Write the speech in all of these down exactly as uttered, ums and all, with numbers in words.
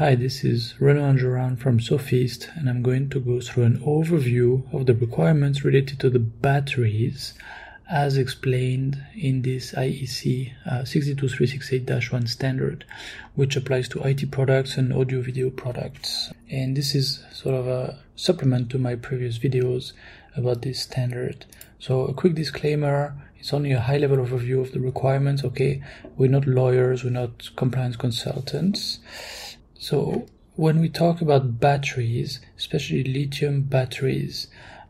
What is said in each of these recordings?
Hi, this is Renaud Juran from Sofeast, and I'm going to go through an overview of the requirements related to the batteries as explained in this I E C uh, six two three six eight dash one standard, which applies to I T products and audio video products. And this is sort of a supplement to my previous videos about this standard. So a quick disclaimer, it's only a high-level overview of the requirements, okay? We're not lawyers, we're not compliance consultants. So when we talk about batteries, especially lithium batteries,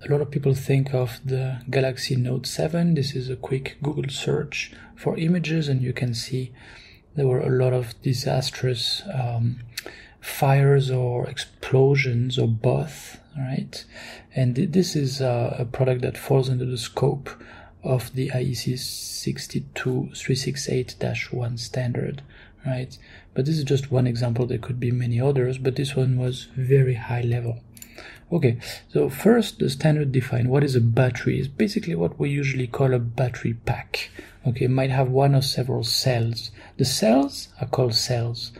a lot of people think of the Galaxy Note seven. This is a quick Google search for images, and you can see there were a lot of disastrous um, fires or explosions or both, right? And th this is uh, a product that falls under the scope of the I E C six two three six eight dash one standard, right? But this is just one example. There could be many others, but this one was very high level. Okay, so first the standard defines what is a battery. It's basically what we usually call a battery pack. Okay, it might have one or several cells. The cells are called cells.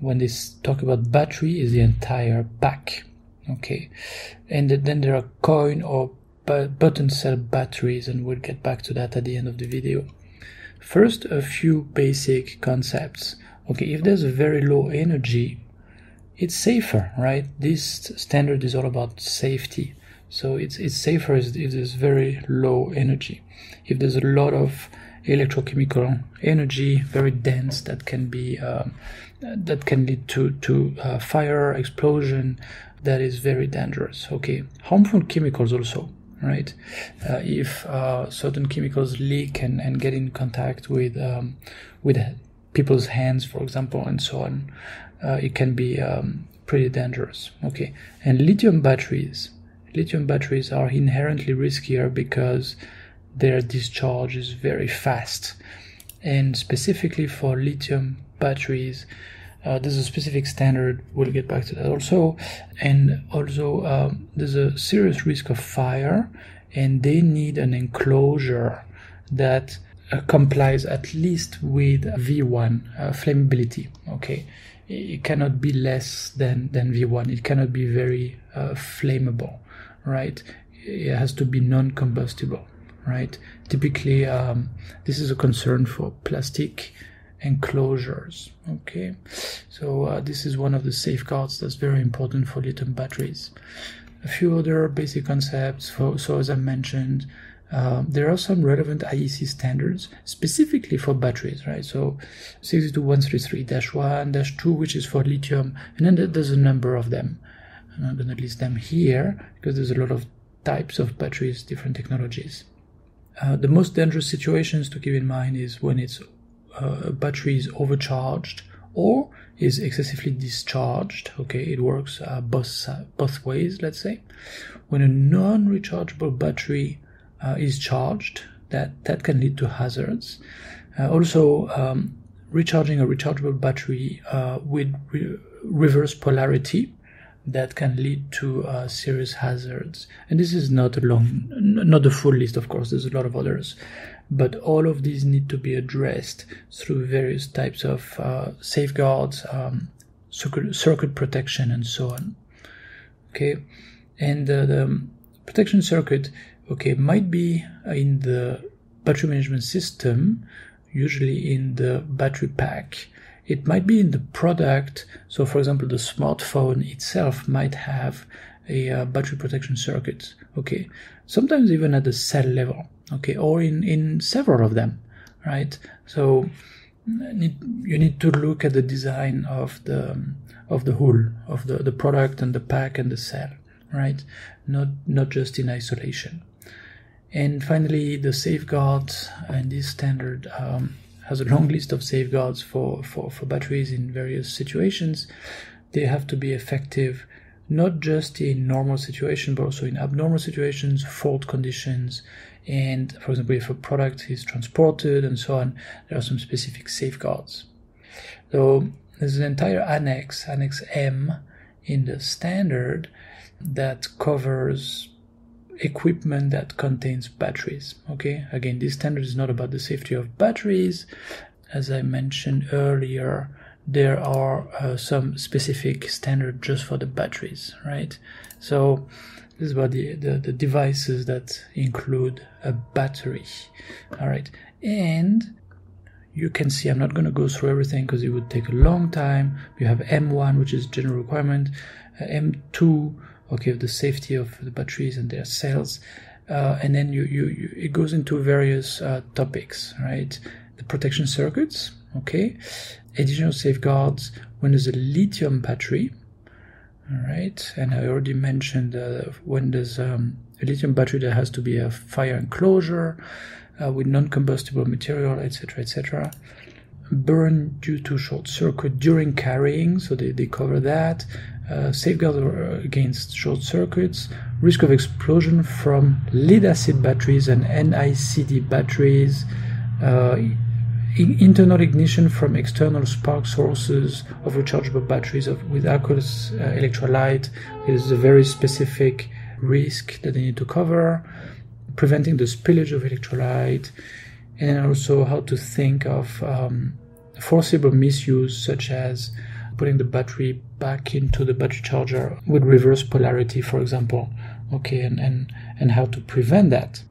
When they talk about battery, is the entire pack. Okay, and then there are coin or button cell batteries, and we'll get back to that at the end of the video. First, a few basic concepts. Okay, if there's a very low energy, it's safer, right? This standard is all about safety. So it's, it's safer if there's very low energy. If there's a lot of electrochemical energy, very dense, that can be um, that can lead to, to uh, fire, explosion, that is very dangerous. Okay, harmful chemicals also, right? Uh, if uh, certain chemicals leak and, and get in contact with um, with people's hands, for example, and so on, uh, it can be um, pretty dangerous. Okay, and lithium batteries. Lithium batteries are inherently riskier because their discharge is very fast. And specifically for lithium batteries, Uh, there's a specific standard, we'll get back to that also. And also um, there's a serious risk of fire, and they need an enclosure that uh, complies at least with V one, uh, flammability. Okay, it cannot be less than, than V one, it cannot be very uh, flammable, right? It has to be non-combustible, right? Typically, um, this is a concern for plastic enclosures. Okay, so uh, this is one of the safeguards that's very important for lithium batteries. A few other basic concepts. For, so as I mentioned, uh, there are some relevant I E C standards specifically for batteries, right? So six two one three three dash one dash two, which is for lithium, and then there's a number of them. I'm not going to list them here because there's a lot of types of batteries, different technologies. Uh, the most dangerous situations to keep in mind is when it's Uh, battery is overcharged or is excessively discharged. Okay, it works uh, both uh, both ways. Let's say when a non-rechargeable battery uh, is charged, that that can lead to hazards. Uh, also, um, recharging a rechargeable battery uh, with re reverse polarity, that can lead to uh, serious hazards. And this is not a long, not the full list, of course, there's a lot of others, but all of these need to be addressed through various types of uh, safeguards, um, circuit, circuit protection, and so on. Okay, and uh, the protection circuit, okay, might be in the battery management system, usually in the battery pack. It might be in the product. So for example, the smartphone itself might have a uh, battery protection circuit, okay, sometimes even at the cell level, okay, or in, in several of them, right? So need, you need to look at the design of the of the whole, of the, the product and the pack and the cell, right? Not, not just in isolation. And finally, the safeguards, and this standard um, has a long list of safeguards for, for, for batteries in various situations. They have to be effective not just in normal situations, but also in abnormal situations, fault conditions, and for example, if a product is transported and so on, there are some specific safeguards. So there's an entire annex, Annex M, in the standard that covers equipment that contains batteries. Okay, again, this standard is not about the safety of batteries. As I mentioned earlier, there are uh, some specific standard just for the batteries, right? So this is about the, the, the devices that include a battery. All right, and you can see I'm not going to go through everything because it would take a long time. You have M one, which is general requirement, uh, M two, okay, the safety of the batteries and their cells, uh, and then you, you, you it goes into various uh, topics, right? The protection circuits, okay, additional safeguards when there's a lithium battery, all right, and I already mentioned uh, when there's um, a lithium battery, there has to be a fire enclosure uh, with non-combustible material, etc., et cetera. Burn due to short circuit during carrying, so they, they cover that. Uh, safeguard against short circuits, risk of explosion from lead-acid batteries and N i C D batteries, uh, internal ignition from external spark sources of rechargeable batteries of, with aqueous uh, electrolyte. Is a very specific risk that they need to cover, preventing the spillage of electrolyte, and also how to think of um, forcible misuse, such as putting the battery back into the battery charger with reverse polarity, for example, okay, and, and, and how to prevent that.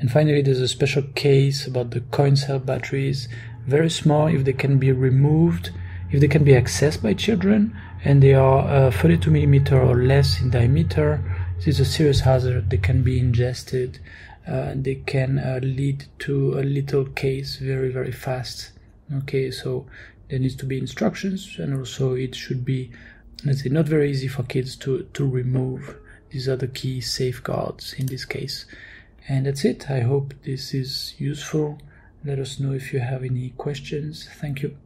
And finally, there's a special case about the coin cell batteries, very small, if they can be removed, if they can be accessed by children, and they are uh, thirty-two millimeter or less in diameter. This is a serious hazard. They can be ingested, uh, and they can uh, lead to a little case very, very fast. Okay, so there needs to be instructions, and also it should be, let's say, not very easy for kids to, to remove. These are the key safeguards in this case. And that's it. I hope this is useful. Let us know if you have any questions. Thank you.